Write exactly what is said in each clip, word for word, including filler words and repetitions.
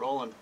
rolling.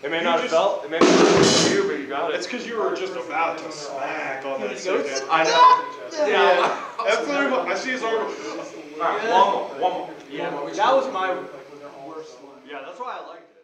It may you not have felt, it may not have felt you, but you got it. It's because you were just about to smack on that shit. I know. Yeah. yeah. That's literally what I see his arm. Alright, one more, one more. Yeah, that was my worst one. Yeah, that's why I liked it.